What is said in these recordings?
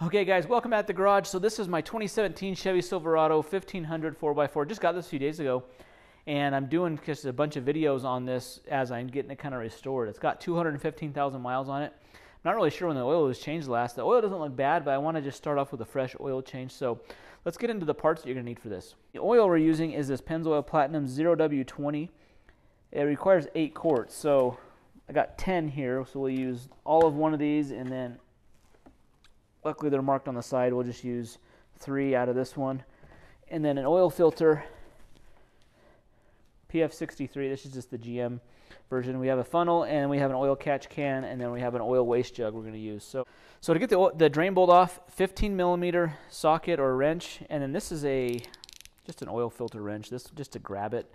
Okay guys, welcome back to the garage. So this is my 2017 Chevy Silverado 1500 4x4. Just got this a few days ago, and I'm doing just a bunch of videos on this as I'm getting it kind of restored. It's got 215,000 miles on it. I'm not really sure when the oil was changed last. The oil doesn't look bad, but I want to just start off with a fresh oil change. So let's get into the parts that you're going to need for this. The oil we're using is this Pennzoil Platinum 0W20. It requires 8 quarts, so I got 10 here, so we'll use all of one of these, and then luckily they're marked on the side. We'll just use 3 out of this one. And then an oil filter, PF63. This is just the GM version. We have a funnel, and we have an oil catch can, and then we have an oil waste jug we're going to use. So to get the drain bolt off, 15mm socket or wrench, and then this is just an oil filter wrench. This just to grab it.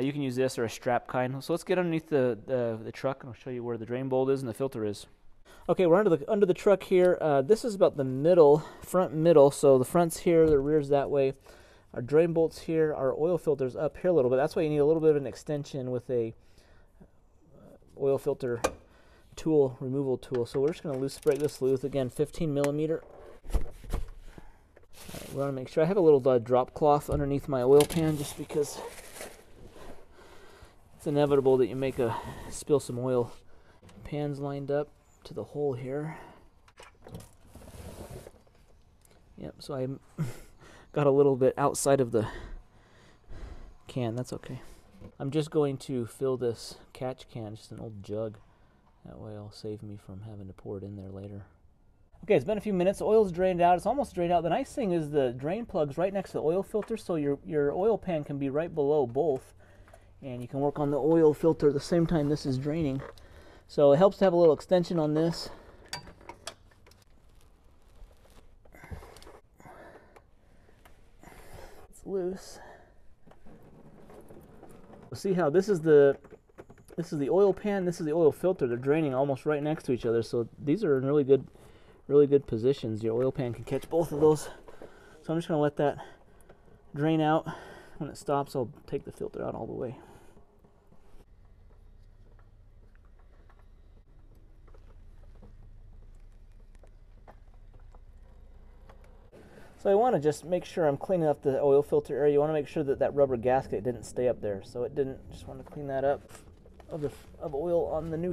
You can use this or a strap kind. So let's get underneath the truck, and I'll show you where the drain bolt is and the filter is. Okay, we're under the truck here. This is about the front middle, so the front's here, the rear's that way. Our drain bolt's here, our oil filter's up here a little bit. That's why you need a little bit of an extension with a oil filter tool, removal tool. So we're just going to break this loose. Again, 15mm. Right, we want to make sure I have a little drop cloth underneath my oil pan, just because it's inevitable that you spill some oil. Pans lined up to the hole here. Yep, so I got a little bit outside of the can. That's okay. I'm just going to fill this catch can, just an old jug. That way it'll save me from having to pour it in there later. Okay, it's been a few minutes. Oil's drained out. It's almost drained out. The nice thing is the drain plug's right next to the oil filter, so your oil pan can be right below both, and you can work on the oil filter at the same time this is draining. So it helps to have a little extension on this. It's loose. See how this is the oil pan, this is the oil filter. They're draining almost right next to each other. So these are in really good positions. Your oil pan can catch both of those. So I'm just going to let that drain out. When it stops, I'll take the filter out all the way. So I want to just make sure I'm cleaning up the oil filter area. You want to make sure that that rubber gasket didn't stay up there, so it didn't. Just want to clean that up of oil on the new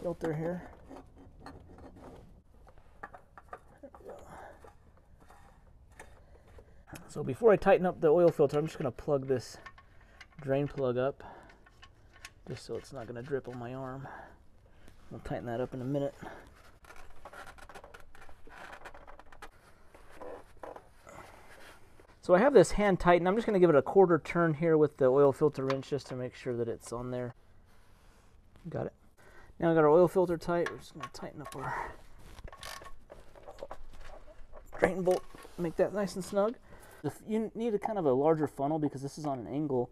filter here. There we go. So before I tighten up the oil filter, I'm just going to plug this drain plug up, just so it's not going to drip on my arm. I'll tighten that up in a minute. So I have this hand tightened. I'm just going to give it a quarter turn here with the oil filter wrench, just to make sure that it's on there. Got it. Now we got our oil filter tight. We're just going to tighten up our drain bolt, make that nice and snug. You need a kind of a larger funnel because this is on an angle,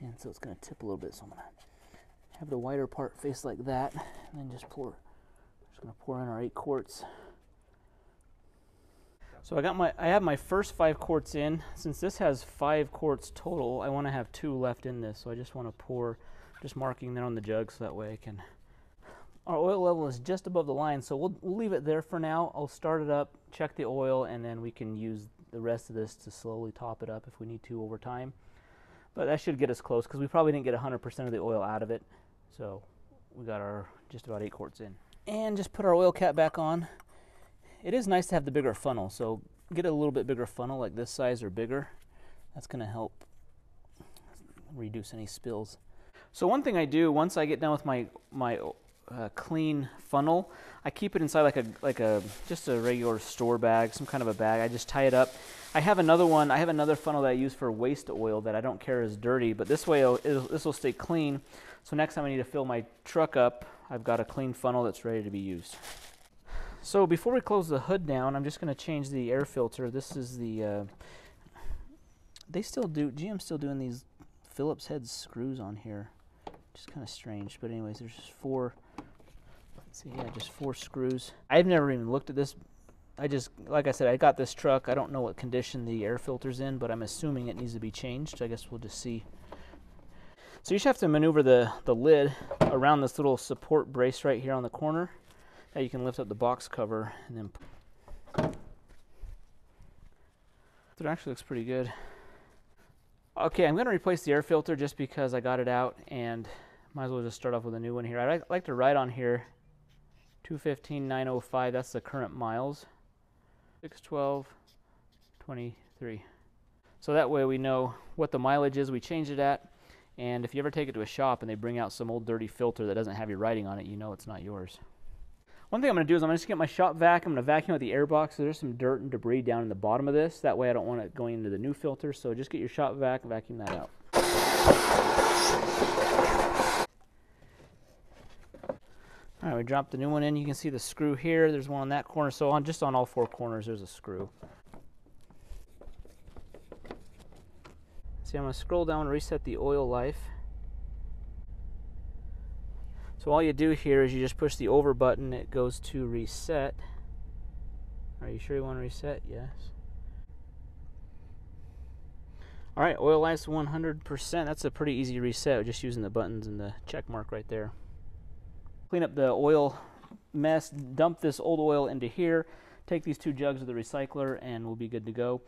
and so it's going to tip a little bit. So I'm going to have the wider part face like that, and then just pour. I'm just going to pour in our 8 quarts. So I have my first 5 quarts in. Since this has 5 quarts total, I want to have 2 left in this. So I just want to pour, just marking there on the jug, so that way I can. Our oil level is just above the line, so we'll leave it there for now. I'll start it up, check the oil, and then we can use the rest of this to slowly top it up if we need to over time. But that should get us close, because we probably didn't get 100% of the oil out of it. So we got our just about 8 quarts in. And just put our oil cap back on. It is nice to have the bigger funnel, so get a little bit bigger funnel, like this size or bigger. That's going to help reduce any spills. So one thing I do once I get done with my clean funnel, I keep it inside like a just a regular store bag, some kind of a bag. I just tie it up. I have another one. I have another funnel that I use for waste oil that I don't care is dirty, but this way this will stay clean. So next time I need to fill my truck up, I've got a clean funnel that's ready to be used. So before we close the hood down, I'm just going to change the air filter. This is the, GM's still doing these Phillips head screws on here. Just kind of strange, but anyways, there's just 4, let's see, yeah, just 4 screws. I've never even looked at this. Like I said, I got this truck. I don't know what condition the air filter's in, but I'm assuming it needs to be changed. I guess we'll just see. So you should have to maneuver the lid around this little support brace right here on the corner. Now you can lift up the box cover and then filter actually looks pretty good. Okay, I'm going to replace the air filter just because I got it out, and might as well just start off with a new one here. I'd like to write on here 215,905, that's the current miles, 612.23. So that way we know what the mileage is we changed it at, and if you ever take it to a shop and they bring out some old dirty filter that doesn't have your writing on it, you know it's not yours. One thing I'm going to do is I'm going to just get my shop vac. I'm going to vacuum out the air box. So there's some dirt and debris down in the bottom of this. That way I don't want it going into the new filter. So just get your shop vac and vacuum that out. All right, we dropped the new one in. You can see the screw here. There's one on that corner. So on just on all four corners, there's a screw. See, I'm going to scroll down and reset the oil life. So all you do here is you just push the over button. It goes to reset. Are you sure you want to reset? Yes. All right, oil life's 100%. That's a pretty easy reset, just using the buttons and the check mark right there. Clean up the oil mess, dump this old oil into here, take these two jugs of the recycler, and we'll be good to go.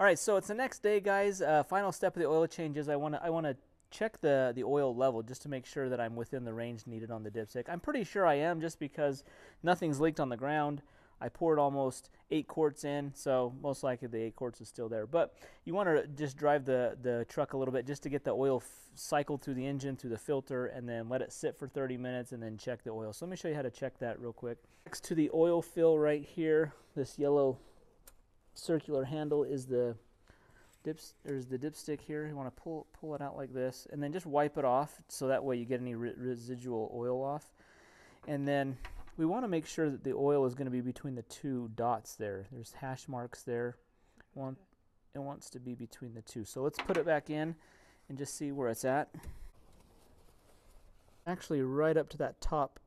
All right, so it's the next day, guys. Final step of the oil change is I want to check the oil level just to make sure that I'm within the range needed on the dipstick. I'm pretty sure I am just because nothing's leaked on the ground. I poured almost 8 quarts in, so most likely the 8 quarts is still there. But you want to just drive the truck a little bit just to get the oil cycled through the engine, through the filter, and then let it sit for 30 minutes and then check the oil. So let me show you how to check that real quick. Next to the oil fill right here, this yellow circular handle is the dipstick here. You want to pull it out like this, and then just wipe it off so that way you get any residual oil off. And then we want to make sure that the oil is going to be between the two dots there. There's hash marks there. It wants to be between the two. So let's put it back in and just see where it's at. Actually, right up to that top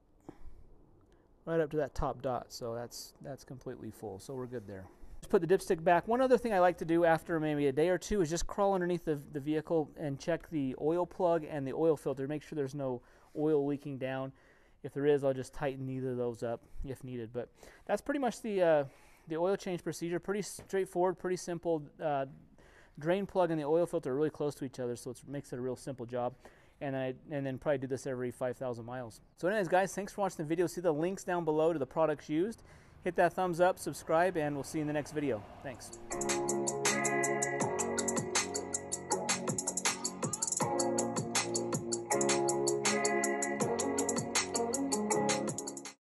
dot. So that's completely full. So we're good there. Put the dipstick back. One other thing I like to do after maybe a day or two is just crawl underneath the vehicle and check the oil plug and the oil filter. Make sure there's no oil leaking down. If there is, I'll just tighten either of those up if needed. But that's pretty much the oil change procedure. Pretty straightforward, pretty simple. Drain plug and the oil filter are really close to each other, so it makes it a real simple job. And then probably do this every 5,000 miles. So anyways, guys, thanks for watching the video. See the links down below to the products used. Hit that thumbs up, subscribe, and we'll see you in the next video. Thanks.